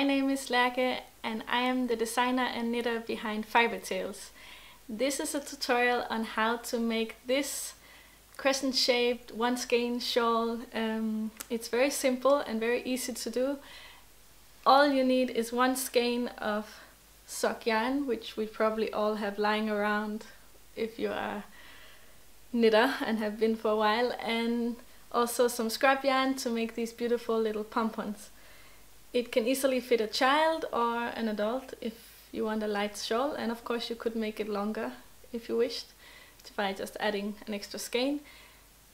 My name is Lærke and I am the designer and knitter behind Fiber Tales. This is a tutorial on how to make this crescent-shaped one-skein shawl. It's very simple and very easy to do. All you need is one skein of sock yarn, which we probably all have lying around if you are a knitter and have been for a while, and also some scrap yarn to make these beautiful little pompons. It can easily fit a child or an adult if you want a light shawl, and of course you could make it longer if you wished by just adding an extra skein.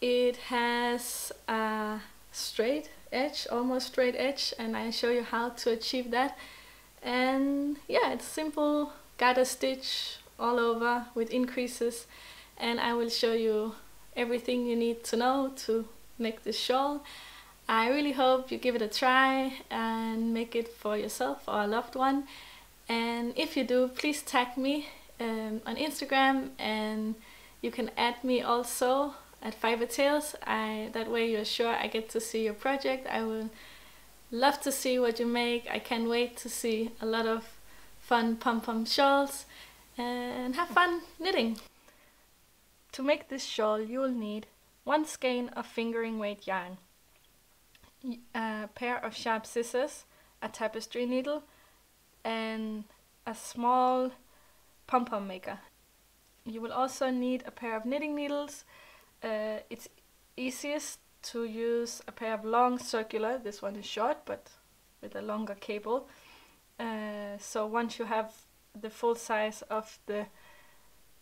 It has a straight edge, almost straight edge, and I show you how to achieve that. And yeah, it's simple garter stitch all over with increases, and I will show you everything you need to know to make this shawl. I really hope you give it a try and make it for yourself or a loved one. And if you do, please tag me on Instagram, and you can add me also at Fiber Tales. That way you're sure I get to see your project. I will love to see what you make. I can't wait to see a lot of fun pom-pom shawls, and have fun knitting! To make this shawl you will need one skein of fingering weight yarn, a pair of sharp scissors, a tapestry needle, and a small pom-pom maker. You will also need a pair of knitting needles. It's easiest to use a pair of long circular, this one is short but with a longer cable. So once you have the full size of the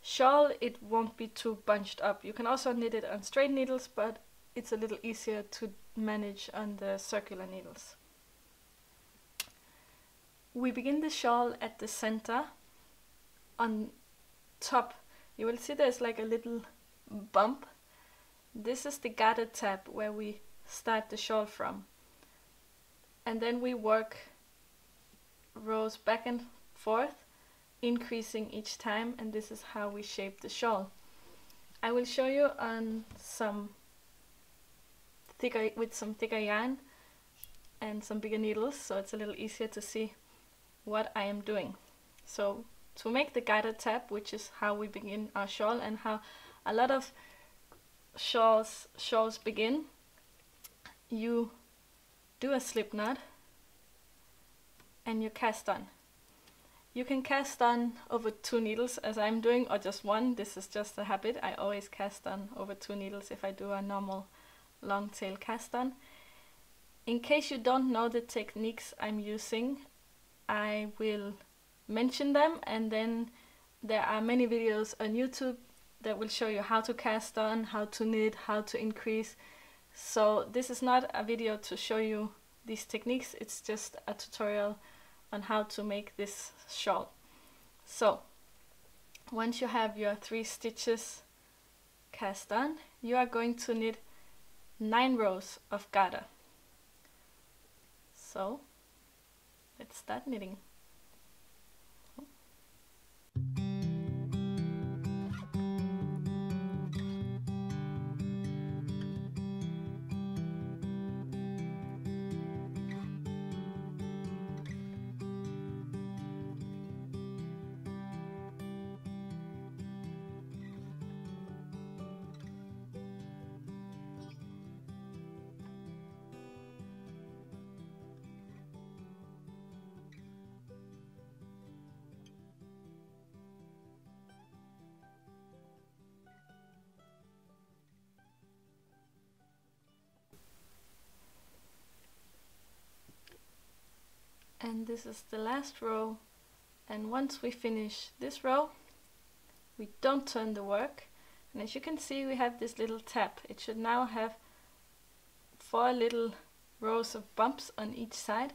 shawl, it won't be too bunched up. You can also knit it on straight needles, but it's a little easier to manage on the circular needles. We begin the shawl at the center. On top you will see there's like a little bump. This is the garter tab where we start the shawl from, and then we work rows back and forth, increasing each time, and this is how we shape the shawl. I will show you on some thicker yarn and some bigger needles, so it's a little easier to see what I am doing. So to make the garter tab, which is how we begin our shawl and how a lot of shawls begin, you do a slip knot and you cast on. You can cast on over two needles as I'm doing, or just one. This is just a habit. I always cast on over two needles if I do a normal long tail cast on. In case you don't know the techniques I'm using, I will mention them, and then there are many videos on YouTube that will show you how to cast on, how to knit, how to increase. So this is not a video to show you these techniques, it's just a tutorial on how to make this shawl. So once you have your 3 stitches cast on, you are going to knit 9 rows of garter. So let's start knitting. And this is the last row, and once we finish this row we don't turn the work, and as you can see we have this little tab. It should now have 4 little rows of bumps on each side,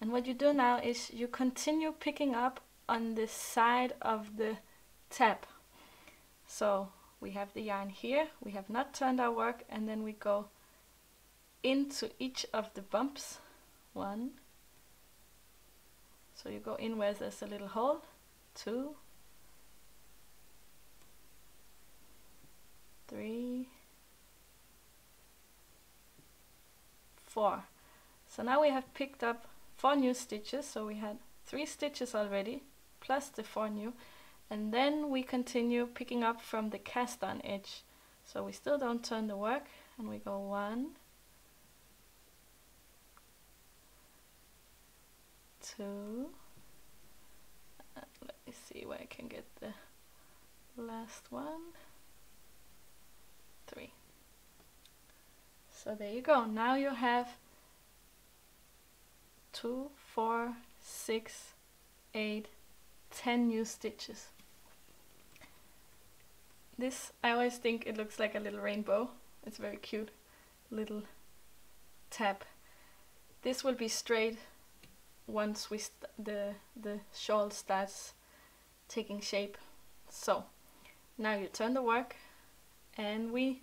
and what you do now is you continue picking up on the side of the tab. So we have the yarn here, we have not turned our work, and then we go into each of the bumps. So you go in where there's a little hole, 2, 3, 4. So now we have picked up 4 new stitches, so we had 3 stitches already plus the 4 new, and then we continue picking up from the cast on edge. So we still don't turn the work, and we go 1, 2, let me see where I can get the last one, 3. So there you go. Now you have 2, 4, 6, 8, 10 new stitches. This, I always think it looks like a little rainbow. It's very cute. Little tab. This will be straight once we the shawl starts taking shape. So now you turn the work and we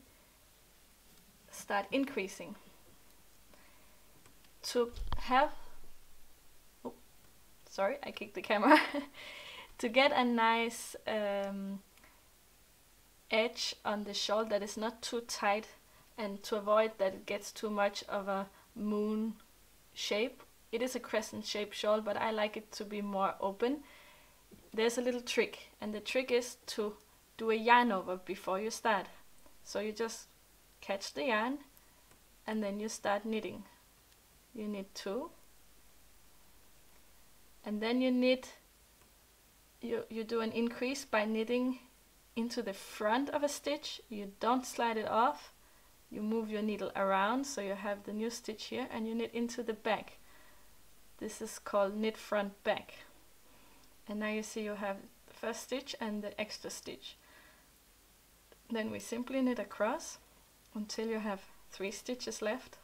start increasing. To have, oh, sorry, I kicked the camera. To get a nice edge on the shawl that is not too tight, and to avoid that it gets too much of a moon shape. It is a crescent shaped shawl, but I like it to be more open. There's a little trick, and the trick is to do a yarn over before you start. So you just catch the yarn and then you start knitting. You knit 2, and then you knit, you do an increase by knitting into the front of a stitch. You don't slide it off, you move your needle around so you have the new stitch here, and you knit into the back. This is called knit front back. And now you see you have the first stitch and the extra stitch. Then we simply knit across until you have 3 stitches left.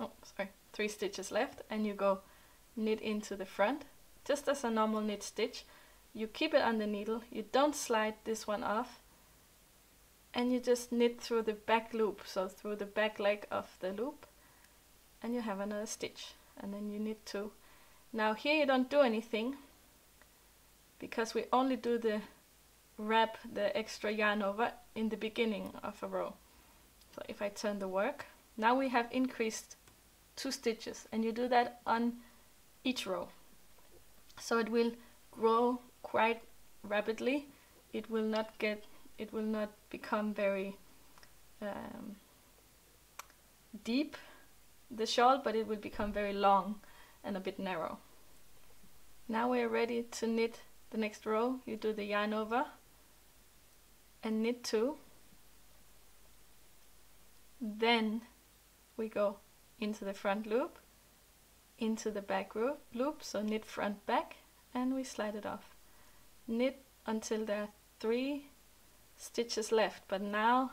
Oh, sorry, 3 stitches left, and you go knit into the front just as a normal knit stitch. You keep it on the needle, you don't slide this one off, and you just knit through the back loop, so through the back leg of the loop, and you have another stitch, and then you knit 2. Now here you don't do anything because we only do the wrap, the extra yarn over, in the beginning of a row. So if I turn the work, now we have increased 2 stitches, and you do that on each row. So it will grow quite rapidly. It will not get, it will not become very deep, the shawl, but it will become very long and a bit narrow. Now we're ready to knit the next row. You do the yarn over and knit 2. Then we go into the front loop, into the back loop, so knit front back, and we slide it off. Knit until there are 3 stitches left, but now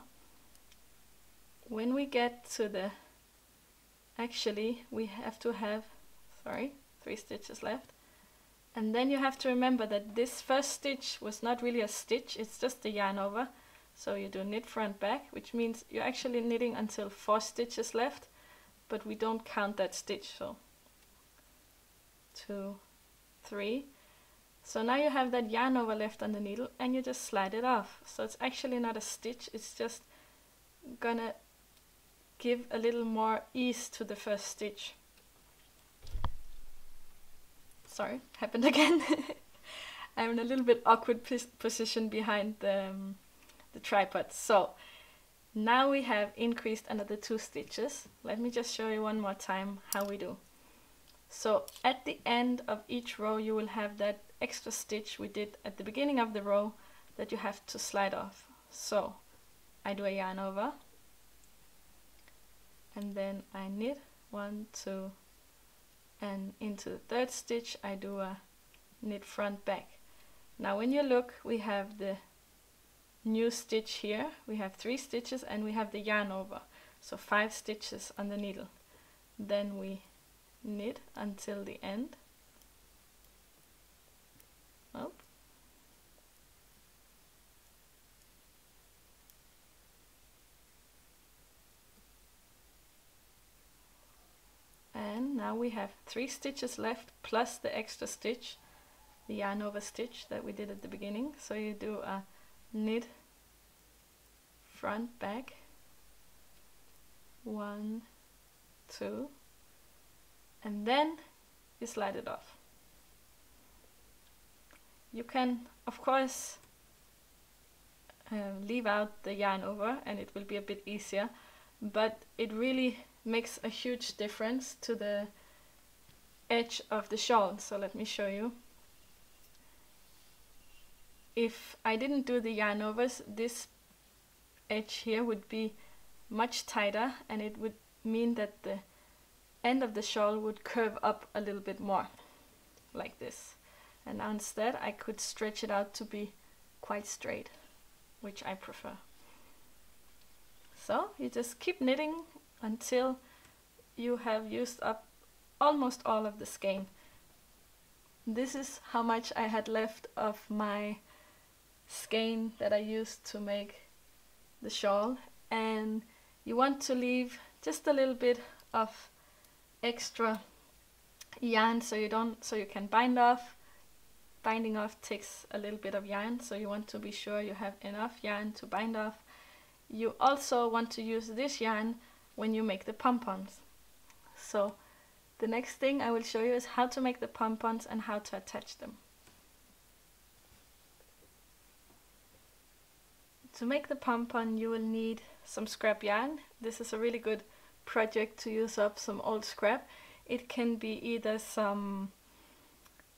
when we get to the, actually we have to have, sorry, 3 stitches left, and then you have to remember that this first stitch was not really a stitch, it's just the yarn over. So you do knit front back, which means you're actually knitting until 4 stitches left, but we don't count that stitch, so 2, 3. So now you have that yarn over left on the needle, and you just slide it off. So it's actually not a stitch, it's just gonna give a little more ease to the first stitch. Sorry, happened again. I'm in a little bit awkward position behind the tripod. So now we have increased another 2 stitches. Let me just show you one more time how we do. So at the end of each row you will have that extra stitch we did at the beginning of the row that you have to slide off. So I do a yarn over, and then I knit 1, 2, and into the 3rd stitch I do a knit front back. Now when you look, we have the new stitch here, we have 3 stitches, and we have the yarn over, so 5 stitches on the needle. Then we knit until the end. Oh. And now we have 3 stitches left plus the extra stitch, the yarn over stitch that we did at the beginning. So you do a knit front back, One, two, and then you slide it off. You can, of course, leave out the yarn over and it will be a bit easier, but it really makes a huge difference to the edge of the shawl. So let me show you. If I didn't do the yarn overs, this edge here would be much tighter, and it would mean that the end of the shawl would curve up a little bit more, like this. And now instead I could stretch it out to be quite straight, which I prefer. So you just keep knitting until you have used up almost all of the skein. This is how much I had left of my skein that I used to make the shawl, and you want to leave just a little bit of extra yarn so you can bind off. Binding off takes a little bit of yarn, so you want to be sure you have enough yarn to bind off. You also want to use this yarn when you make the pom-poms. So the next thing I will show you is how to make the pom-poms and how to attach them. To make the pom-pom you will need some scrap yarn. This is a really good project to use up some old scrap. It can be either some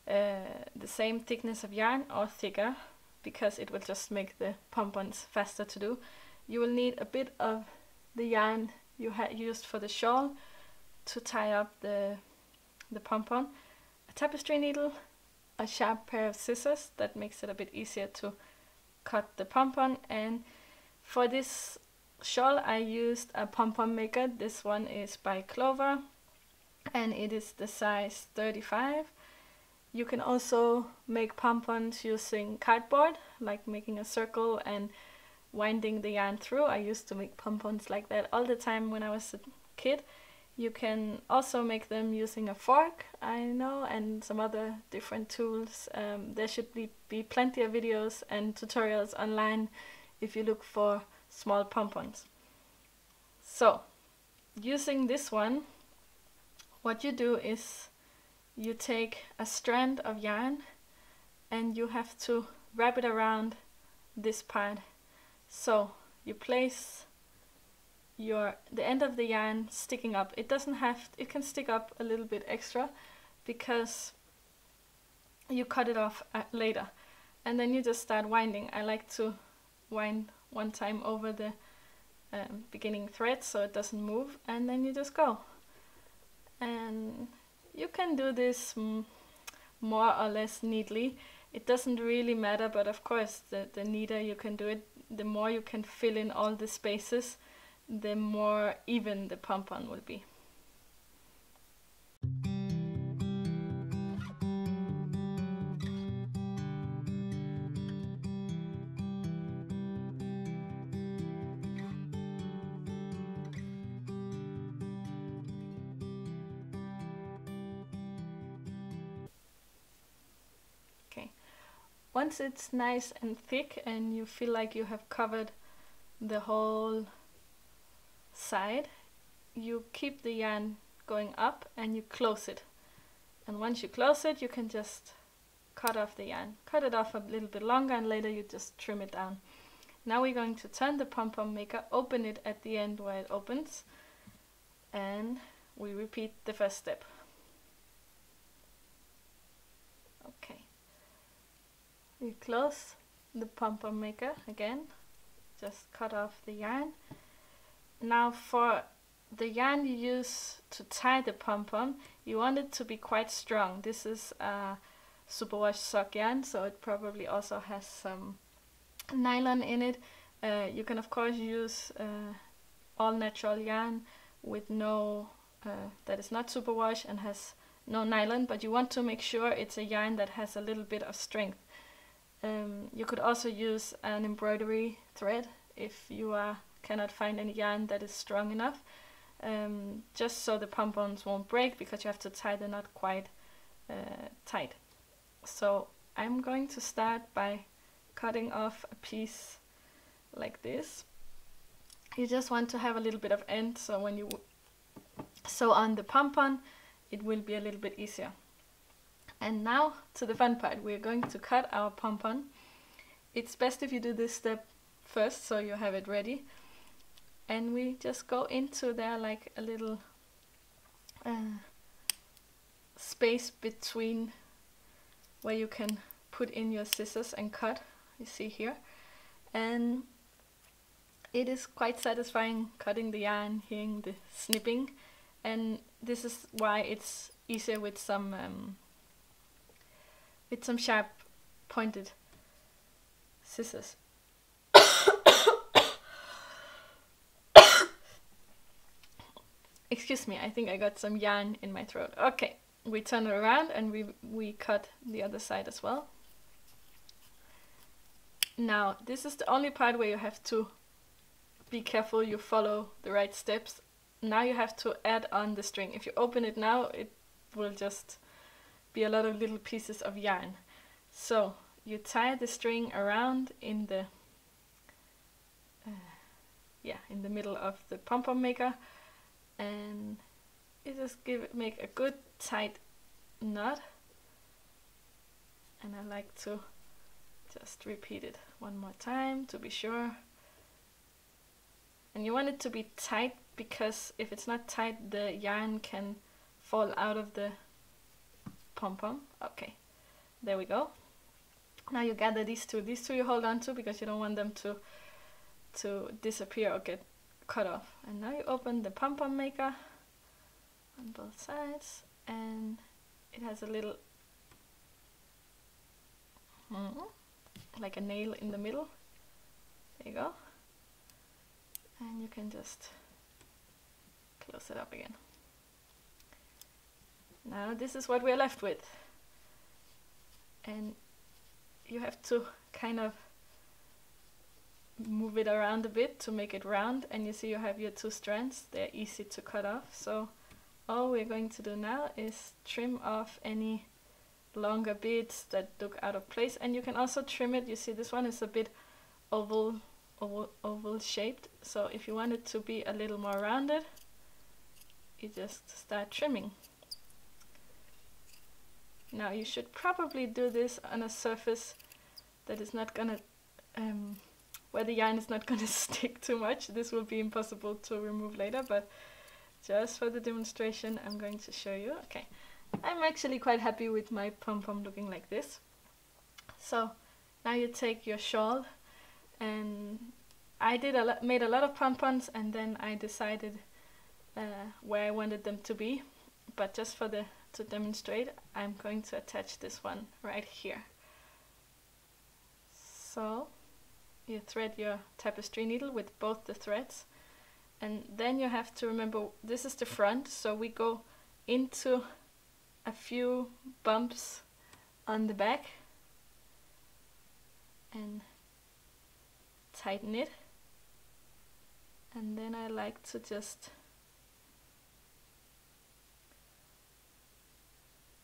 the same thickness of yarn or thicker, because it will just make the pom-poms faster to do. You will need a bit of the yarn you had used for the shawl to tie up the pom-pom, a tapestry needle, a sharp pair of scissors that makes it a bit easier to cut the pom-pom, and for this shawl I used a pom-pom maker. This one is by Clover and it is the size 35. You can also make pom-poms using cardboard, like making a circle and winding the yarn through. I used to make pom-poms like that all the time when I was a kid. You can also make them using a fork, I know, and some other different tools. There should be plenty of videos and tutorials online if you look for small pom-poms. So, using this one, what you do is you take a strand of yarn and you have to wrap it around this part. So you place the end of the yarn sticking up. It can stick up a little bit extra because you cut it off later, and then you just start winding. I like to wind one time over the beginning thread so it doesn't move, and then you just go. And you can do this more or less neatly. It doesn't really matter, but of course the neater you can do it, the more you can fill in all the spaces, the more even the pom-pom will be. Once it's nice and thick and you feel like you have covered the whole side, you keep the yarn going up and you close it. And once you close it, you can just cut off the yarn. Cut it off a little bit longer and later you just trim it down. Now we're going to turn the pom-pom maker, open it at the end where it opens, and we repeat the first step. Okay. You close the pom-pom maker again, just cut off the yarn. Now for the yarn you use to tie the pom-pom, you want it to be quite strong. This is a superwash sock yarn, so it probably also has some nylon in it. You can of course use all natural yarn with that is not superwash and has no nylon, but you want to make sure it's a yarn that has a little bit of strength. You could also use an embroidery thread if you cannot find any yarn that is strong enough, just so the pom-poms won't break, because you have to tie the knot quite tight. So I'm going to start by cutting off a piece like this, you just want to have a little bit of end, so when you sew on the pompon it will be a little bit easier. And now to the fun part, we're going to cut our pompon. It's best if you do this step first so you have it ready, and we just go into there like a little space between where you can put in your scissors and cut, you see here, and it is quite satisfying cutting the yarn, hearing the snipping, and this is why it's easier with some sharp pointed scissors. Excuse me, I think I got some yarn in my throat. Okay, we turn it around and we cut the other side as well. Now, this is the only part where you have to be careful you follow the right steps. Now you have to add on the string. If you open it now, it will just be a lot of little pieces of yarn. So you tie the string around in the in the middle of the pom-pom maker, and you just make a good tight knot. And I like to just repeat it one more time to be sure. And you want it to be tight, because if it's not tight the yarn can fall out of the pom-pom. Okay, there we go. Now you gather these two you hold on to, because you don't want them to disappear or get cut off. And now you open the pom-pom maker on both sides, and it has a little like a nail in the middle. There you go. And you can just close it up again. Now this is what we're left with. And you have to kind of move it around a bit to make it round. And you see you have your two strands. They're easy to cut off. So all we're going to do now is trim off any longer beads that look out of place. And you can also trim it. You see this one is a bit oval shaped, so if you want it to be a little more rounded you just start trimming. Now you should probably do this on a surface that is not gonna where the yarn is not gonna stick too much. This will be impossible to remove later, but just for the demonstration I'm going to show you. Okay, I'm actually quite happy with my pom-pom looking like this. So now you take your shawl, and I made a lot of pom-poms, and then I decided where I wanted them to be, but just to demonstrate I'm going to attach this one right here. So you thread your tapestry needle with both the threads, and then you have to remember this is the front, so we go into a few bumps on the back and tighten it, and then I like to just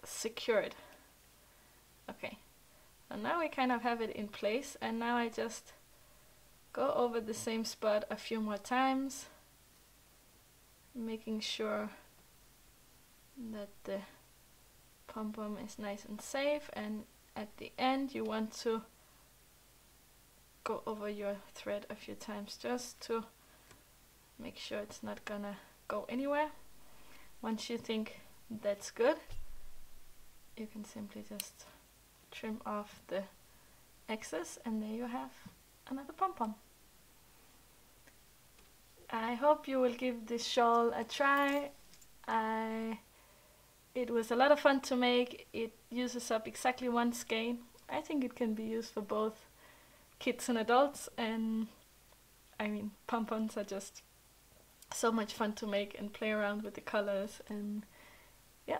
secure it. Okay, and now we kind of have it in place, and now I just go over the same spot a few more times, making sure that the pom-pom is nice and safe, and at the end you want to go over your thread a few times just to make sure it's not gonna go anywhere. Once you think that's good, you can simply just trim off the excess, and there you have another pom-pom. I hope you will give this shawl a try. It was a lot of fun to make. It uses up exactly one skein. I think it can be used for both kids and adults, and I mean pom-poms are just so much fun to make and play around with the colors, and yeah.